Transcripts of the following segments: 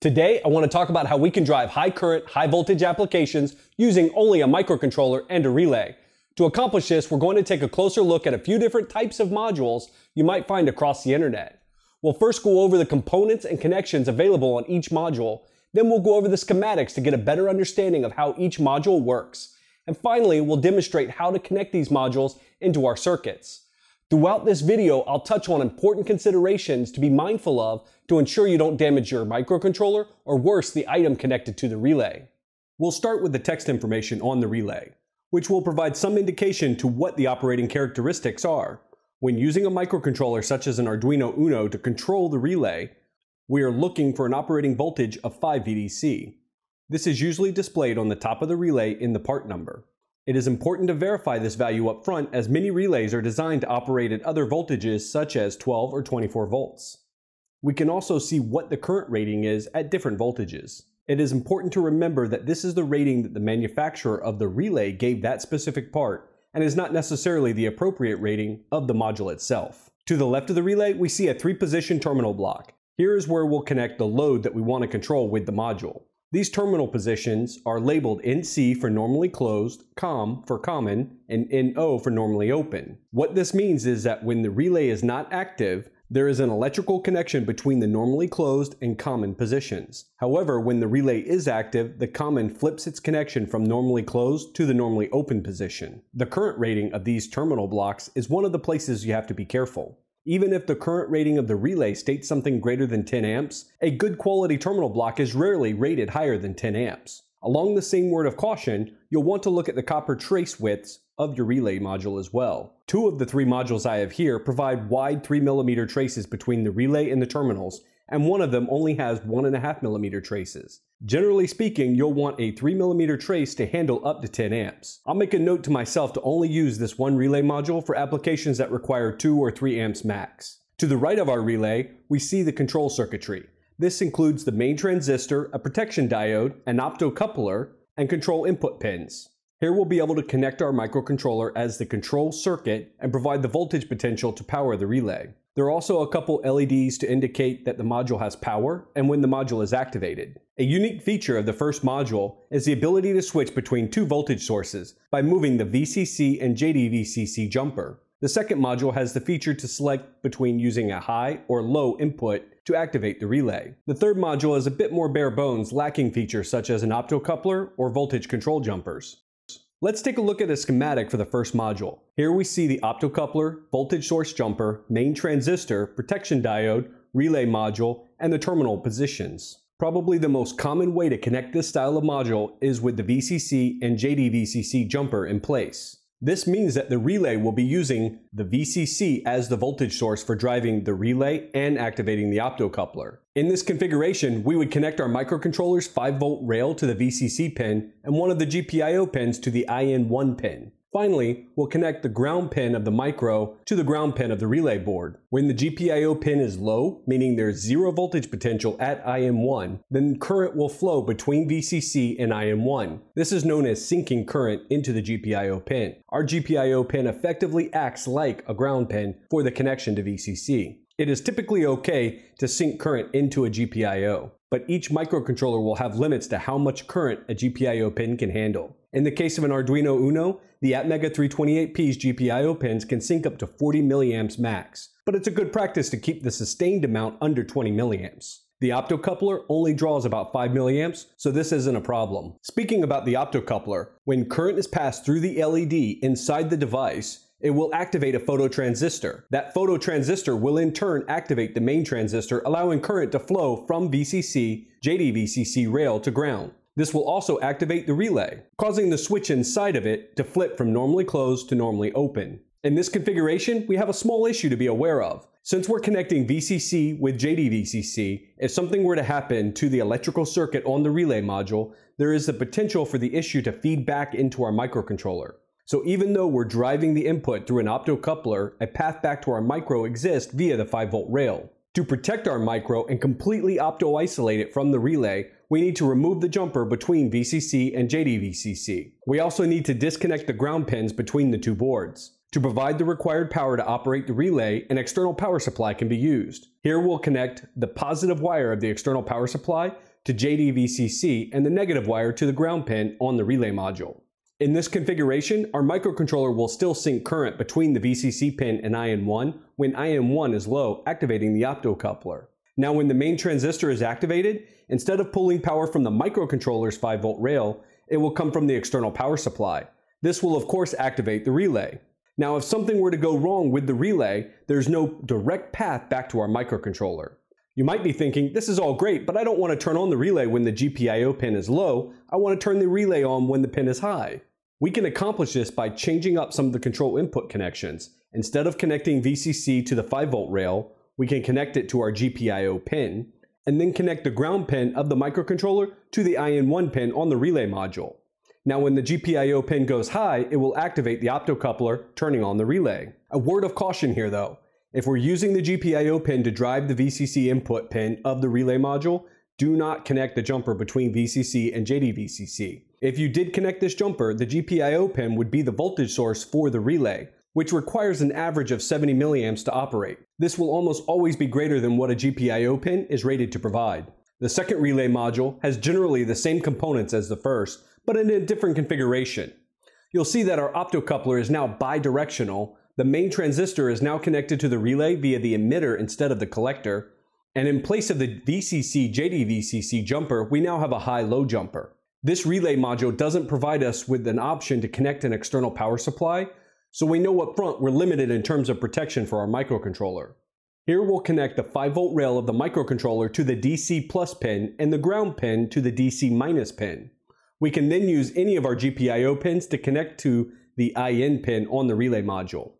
Today, I want to talk about how we can drive high current, high voltage applications using only a microcontroller and a relay. To accomplish this, we're going to take a closer look at a few different types of modules you might find across the internet. We'll first go over the components and connections available on each module. Then we'll go over the schematics to get a better understanding of how each module works. And finally, we'll demonstrate how to connect these modules into our circuits. Throughout this video, I'll touch on important considerations to be mindful of to ensure you don't damage your microcontroller or worse, the item connected to the relay. We'll start with the text information on the relay, which will provide some indication to what the operating characteristics are. When using a microcontroller such as an Arduino Uno to control the relay, we are looking for an operating voltage of 5 VDC. This is usually displayed on the top of the relay in the part number. It is important to verify this value up front as many relays are designed to operate at other voltages such as 12 or 24 volts. We can also see what the current rating is at different voltages. It is important to remember that this is the rating that the manufacturer of the relay gave that specific part and is not necessarily the appropriate rating of the module itself. To the left of the relay, we see a 3-position terminal block. Here is where we'll connect the load that we want to control with the module. These terminal positions are labeled NC for normally closed, COM for common, and NO for normally open. What this means is that when the relay is not active, there is an electrical connection between the normally closed and common positions. However, when the relay is active, the common flips its connection from normally closed to the normally open position. The current rating of these terminal blocks is one of the places you have to be careful. Even if the current rating of the relay states something greater than 10 amps, a good quality terminal block is rarely rated higher than 10 amps. Along the same word of caution, you'll want to look at the copper trace widths of your relay module as well. 2 of the 3 modules I have here provide wide 3mm traces between the relay and the terminals, and one of them only has 1.5mm traces. Generally speaking, you'll want a 3mm trace to handle up to 10 amps. I'll make a note to myself to only use this one relay module for applications that require 2 or 3 amps max. To the right of our relay, we see the control circuitry. This includes the main transistor, a protection diode, an optocoupler, and control input pins. Here we'll be able to connect our microcontroller as the control circuit and provide the voltage potential to power the relay. There are also a couple LEDs to indicate that the module has power and when the module is activated. A unique feature of the first module is the ability to switch between 2 voltage sources by moving the VCC and JDVCC jumper. The second module has the feature to select between using a high or low input to activate the relay. The third module is a bit more bare bones, lacking features such as an optocoupler or voltage control jumpers. Let's take a look at a schematic for the first module. Here we see the optocoupler, voltage source jumper, main transistor, protection diode, relay module, and the terminal positions. Probably the most common way to connect this style of module is with the VCC and JDVCC jumper in place. This means that the relay will be using the VCC as the voltage source for driving the relay and activating the optocoupler. In this configuration, we would connect our microcontroller's 5-volt rail to the VCC pin and one of the GPIO pins to the IN1 pin. Finally, we'll connect the ground pin of the micro to the ground pin of the relay board. When the GPIO pin is low, meaning there's 0 voltage potential at IN1, then current will flow between VCC and IN1. This is known as sinking current into the GPIO pin. Our GPIO pin effectively acts like a ground pin for the connection to VCC. It is typically okay to sink current into a GPIO, but each microcontroller will have limits to how much current a GPIO pin can handle. In the case of an Arduino Uno, the Atmega328P's GPIO pins can sync up to 40 milliamps max, but it's a good practice to keep the sustained amount under 20 milliamps. The optocoupler only draws about 5 milliamps, so this isn't a problem. Speaking about the optocoupler, when current is passed through the LED inside the device, it will activate a phototransistor. That phototransistor will in turn activate the main transistor, allowing current to flow from VCC, JDVCC rail to ground. This will also activate the relay, causing the switch inside of it to flip from normally closed to normally open. In this configuration, we have a small issue to be aware of. Since we're connecting VCC with JDVCC, if something were to happen to the electrical circuit on the relay module, there is the potential for the issue to feed back into our microcontroller. So even though we're driving the input through an optocoupler, a path back to our micro exists via the 5-volt rail. To protect our micro and completely opto-isolate it from the relay, we need to remove the jumper between VCC and JDVCC. We also need to disconnect the ground pins between the 2 boards. To provide the required power to operate the relay, an external power supply can be used. Here we'll connect the positive wire of the external power supply to JDVCC and the negative wire to the ground pin on the relay module. In this configuration, our microcontroller will still sync current between the VCC pin and IN1 when IN1 is low, activating the optocoupler. Now when the main transistor is activated, instead of pulling power from the microcontroller's 5-volt rail, it will come from the external power supply. This will of course activate the relay. Now if something were to go wrong with the relay, there's no direct path back to our microcontroller. You might be thinking, this is all great, but I don't want to turn on the relay when the GPIO pin is low. I want to turn the relay on when the pin is high. We can accomplish this by changing up some of the control input connections. Instead of connecting VCC to the 5-volt rail, we can connect it to our GPIO pin, and then connect the ground pin of the microcontroller to the IN1 pin on the relay module. Now when the GPIO pin goes high, it will activate the optocoupler, turning on the relay. A word of caution here though. If we're using the GPIO pin to drive the VCC input pin of the relay module, do not connect the jumper between VCC and JDVCC. If you did connect this jumper, the GPIO pin would be the voltage source for the relay, which requires an average of 70 milliamps to operate. This will almost always be greater than what a GPIO pin is rated to provide. The second relay module has generally the same components as the first, but in a different configuration. You'll see that our optocoupler is now bidirectional. The main transistor is now connected to the relay via the emitter instead of the collector. And in place of the VCC JDVCC jumper, we now have a high-low jumper. This relay module doesn't provide us with an option to connect an external power supply, so we know up front we're limited in terms of protection for our microcontroller. Here we'll connect the 5-volt rail of the microcontroller to the DC plus pin and the ground pin to the DC minus pin. We can then use any of our GPIO pins to connect to the IN pin on the relay module.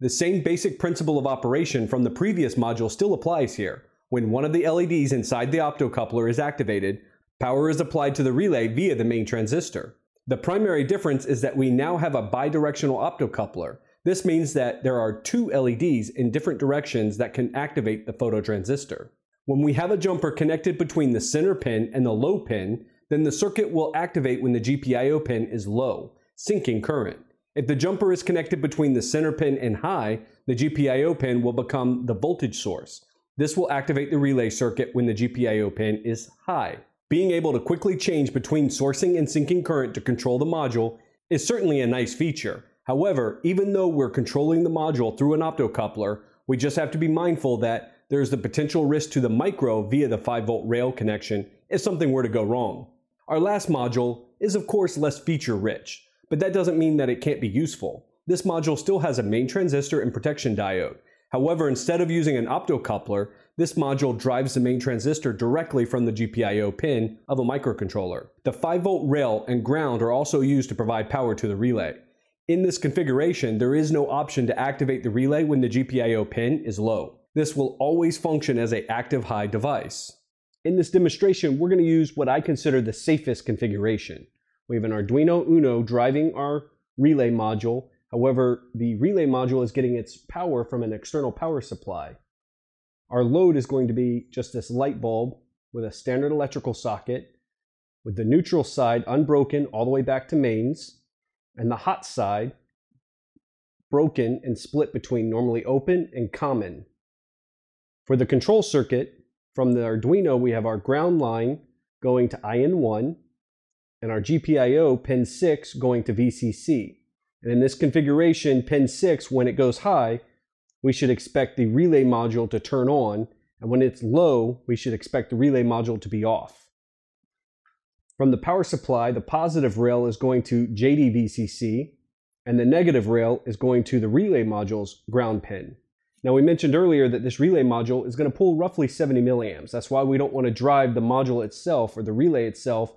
The same basic principle of operation from the previous module still applies here. When one of the LEDs inside the optocoupler is activated, power is applied to the relay via the main transistor. The primary difference is that we now have a bidirectional optocoupler. This means that there are two LEDs in different directions that can activate the phototransistor. When we have a jumper connected between the center pin and the low pin, then the circuit will activate when the GPIO pin is low, syncing current. If the jumper is connected between the center pin and high, the GPIO pin will become the voltage source. This will activate the relay circuit when the GPIO pin is high. Being able to quickly change between sourcing and syncing current to control the module is certainly a nice feature. However, even though we're controlling the module through an optocoupler, we just have to be mindful that there's the potential risk to the micro via the 5-volt rail connection if something were to go wrong. Our last module is of course less feature-rich, but that doesn't mean that it can't be useful. This module still has a main transistor and protection diode. However, instead of using an optocoupler, this module drives the main transistor directly from the GPIO pin of a microcontroller. The 5-volt rail and ground are also used to provide power to the relay. In this configuration, there is no option to activate the relay when the GPIO pin is low. This will always function as an active high device. In this demonstration, we're going to use what I consider the safest configuration. We have an Arduino Uno driving our relay module. However, the relay module is getting its power from an external power supply. Our load is going to be just this light bulb with a standard electrical socket, with the neutral side unbroken all the way back to mains, and the hot side broken and split between normally open and common. For the control circuit, from the Arduino we have our ground line going to IN1, and our GPIO pin 6 going to VCC. And in this configuration, pin 6, when it goes high, we should expect the relay module to turn on, and when it's low, we should expect the relay module to be off. From the power supply, the positive rail is going to JDVCC, and the negative rail is going to the relay module's ground pin. Now we mentioned earlier that this relay module is going to pull roughly 70 milliamps. That's why we don't want to drive the module itself or the relay itself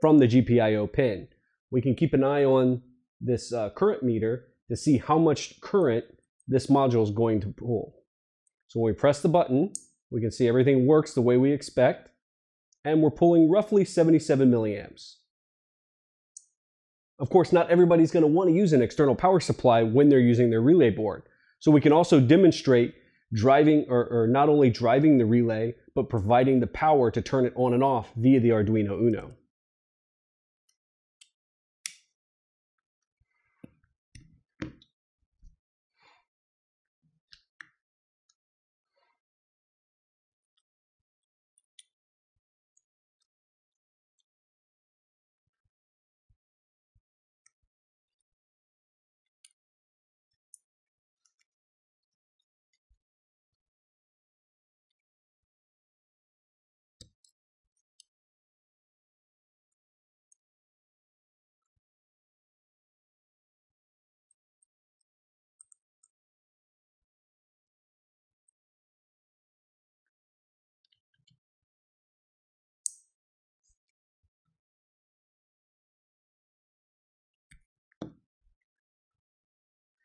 from the GPIO pin. We can keep an eye on this current meter to see how much current this module is going to pull. So when we press the button, we can see everything works the way we expect, and we're pulling roughly 77 milliamps. Of course, not everybody's going to want to use an external power supply when they're using their relay board. So we can also demonstrate driving, or not only driving the relay, but providing the power to turn it on and off via the Arduino Uno.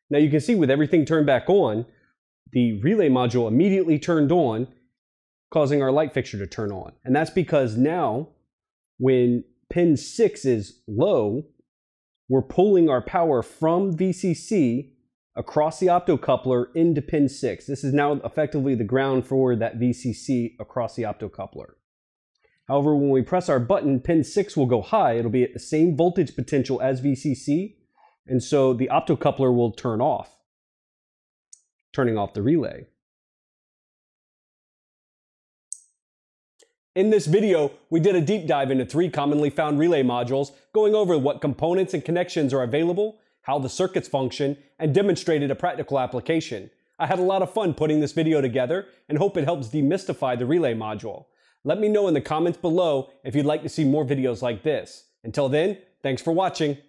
Now you can see with everything turned back on, the relay module immediately turned on, causing our light fixture to turn on. And that's because now when pin 6 is low, we're pulling our power from VCC across the optocoupler into pin 6. This is now effectively the ground for that VCC across the optocoupler. However, when we press our button, pin 6 will go high. It'll be at the same voltage potential as VCC, and so the optocoupler will turn off, turning off the relay. In this video, we did a deep dive into 3 commonly found relay modules, going over what components and connections are available, how the circuits function, and demonstrated a practical application. I had a lot of fun putting this video together and hope it helps demystify the relay module. Let me know in the comments below if you'd like to see more videos like this. Until then, thanks for watching.